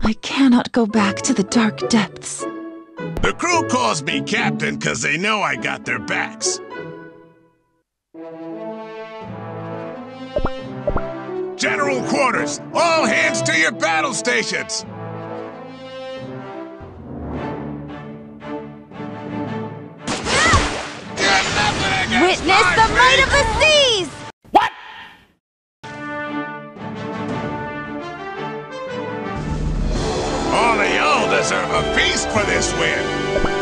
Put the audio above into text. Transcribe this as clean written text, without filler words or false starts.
I cannot go back to the dark depths. The crew calls me Captain because they know I got their backs. General quarters, all hands to your battle stations! Witness the might of the seas! What? All of y'all deserve a feast for this win!